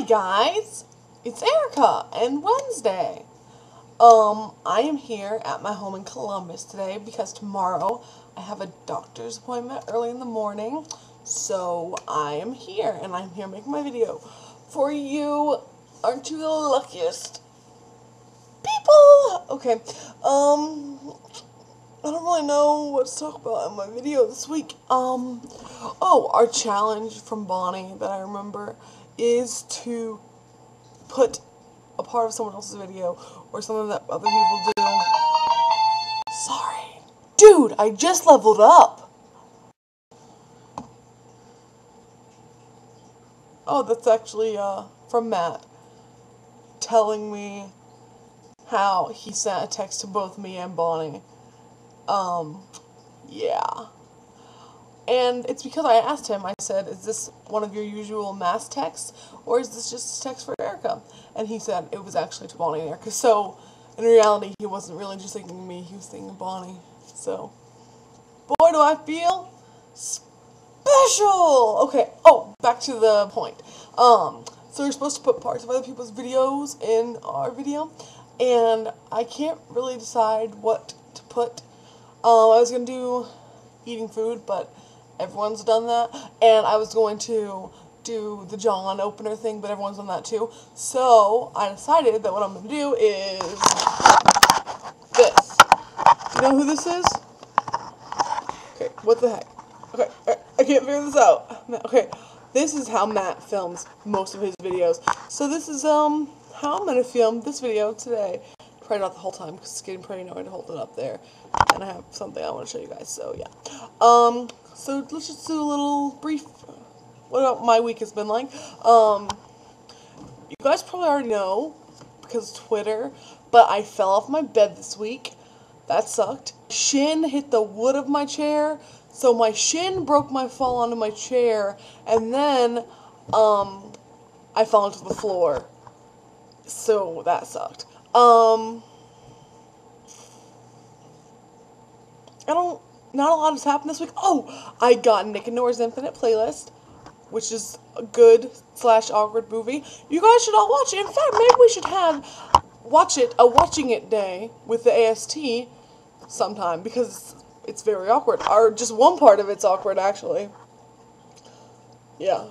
Hi guys, it's Erica and Wednesday. I am here at my home in Columbus today because tomorrow I have a doctor's appointment early in the morning. So I am here and I'm here making my video for you. Aren't you the luckiest people? Okay, I don't really know what to talk about in my video this week. Oh, our challenge from Bonnie that I remember is to put a part of someone else's video or something that other people do. Sorry. Dude, I just leveled up. Oh, that's actually from Matt telling me how he sent a text to both me and Bonnie. Yeah. And it's because I asked him, I said, is this one of your usual mass texts, or is this just a text for Erica? And he said it was actually to Bonnie and Erica. So, in reality, he wasn't really just thinking of me, he was thinking of Bonnie. So, boy, do I feel special! Okay, oh, back to the point. So we're supposed to put parts of other people's videos in our video, and I can't really decide what to put. I was going to do eating food, but everyone's done that, and I was going to do the John opener thing, but everyone's done that too, so I decided that what I'm going to do is this. You know who this is? Okay, what the heck? Okay, I can't figure this out. Okay, this is how Matt films most of his videos, so this is how I'm going to film this video today. Probably not the whole time, because it's getting pretty annoying to hold it up there, and I have something I want to show you guys, so yeah. So let's just do a little brief, what my week has been like. You guys probably already know, because Twitter, but I fell off my bed this week. That sucked. Shin hit the wood of my chair, so my shin broke my fall onto my chair, and then, I fell onto the floor. So that sucked. Not a lot has happened this week. Oh, I got Nick and Nora's Infinite Playlist, which is a good / awkward movie. You guys should all watch it. In fact, maybe we should have a watching it day with the AST sometime, because it's very awkward, or just one part of it's awkward, actually. Yeah.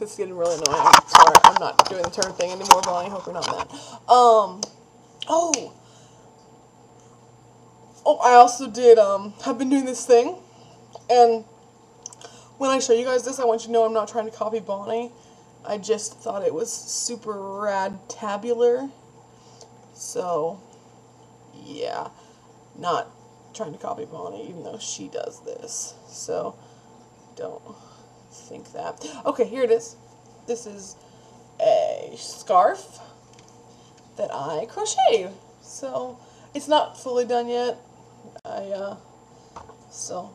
It's getting really annoying. Sorry, I'm not doing the turn thing anymore, but I hope you're not mad. Oh, I also did, have been doing this thing, and when I show you guys this, I want you to know I'm not trying to copy Bonnie. I just thought it was super rad-tabular, so, yeah, not trying to copy Bonnie, even though she does this, so, don't think that. Okay, here it is. This is a scarf that I crocheted. So it's not fully done yet. I still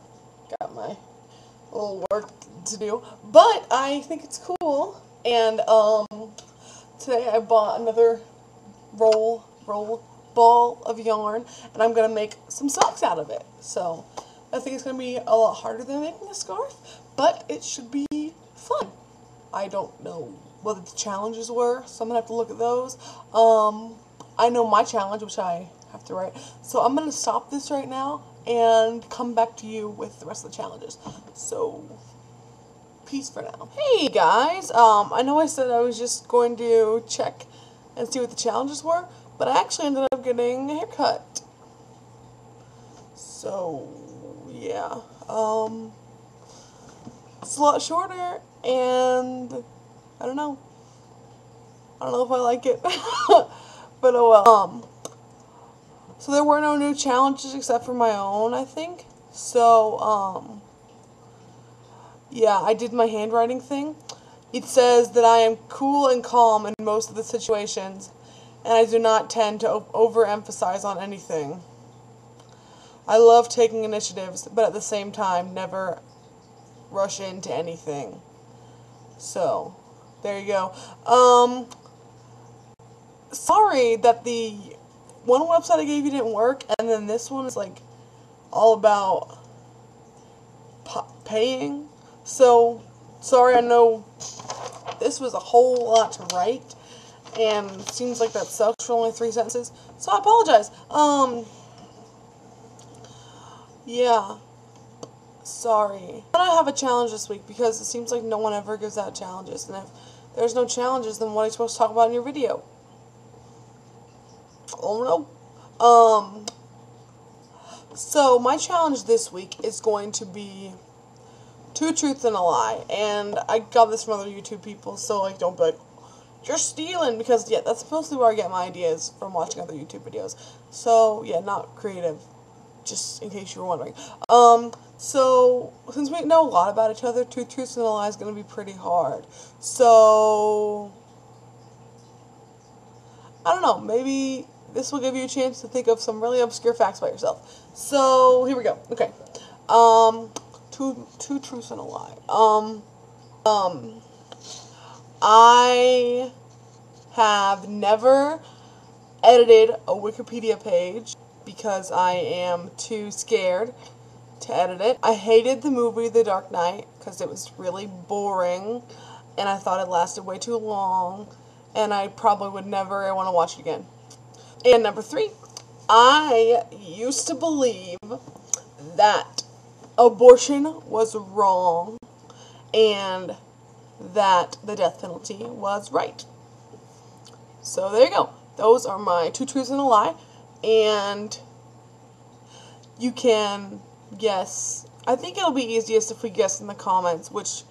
got my little work to do, but I think it's cool. And today I bought another ball of yarn, and I'm gonna make some socks out of it. So I think it's going to be a lot harder than making a scarf, but it should be fun. I don't know what the challenges were, so I'm going to have to look at those. I know my challenge, which I have to write. So I'm going to stop this right now and come back to you with the rest of the challenges. So, peace for now. Hey guys, I know I said I was just going to check and see what the challenges were, but I actually ended up getting a haircut. So yeah, it's a lot shorter, and I don't know if I like it, but oh well. So there were no new challenges except for my own, I think, so, yeah, I did my handwriting thing. It says that I am cool and calm in most of the situations, and I do not tend to overemphasize on anything. I love taking initiatives, but at the same time, never rush into anything. So, there you go. Sorry that the one website I gave you didn't work, and then this one is, like, all about paying. So, sorry, I know lot. This was a whole lot to write, and it seems like that sucks for only 3 sentences, so I apologize. Yeah, sorry. But I have a challenge this week, because it seems like no one ever gives out challenges, and if there's no challenges, then what are you supposed to talk about in your video? Oh no. So my challenge this week is going to be 2 truths and a lie, and I got this from other YouTube people, so like don't be like, you're stealing, because yeah, that's mostly where I get my ideas from, watching other YouTube videos. So yeah, not creative, just in case you were wondering. So since we know a lot about each other, 2 truths and a lie is going to be pretty hard. So I don't know, maybe this will give you a chance to think of some really obscure facts about yourself. So here we go. Okay. 2 truths and a lie. I have never edited a Wikipedia page because I am too scared to edit it. I hated the movie The Dark Knight because it was really boring and I thought it lasted way too long and I probably would never want to watch it again. And number 3, I used to believe that abortion was wrong and that the death penalty was right. So there you go. Those are my 2 truths and a lie. And you can guess. I think it'll be easiest if we guess in the comments which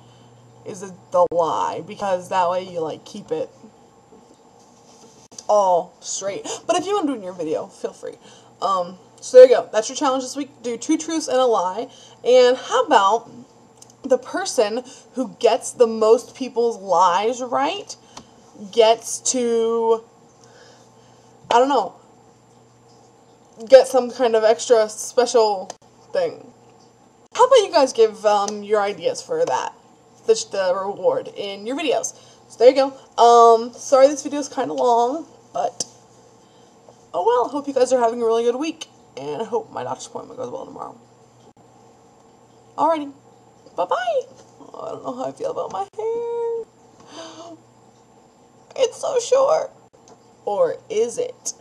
is the lie, because that way you like keep it all straight. But if you want to do it in your video, feel free. So there you go. That's your challenge this week. Do 2 truths and a lie. And how about the person who gets the most people's lies right gets to, I don't know, get some kind of extra special thing. How about you guys give your ideas for that, the reward, in your videos? So there you go. Sorry this video is kind of long, but oh well. Hope you guys are having a really good week, and I hope my doctor's appointment goes well tomorrow. Alrighty. Bye-bye. Oh, I don't know how I feel about my hair. It's so short. Or is it?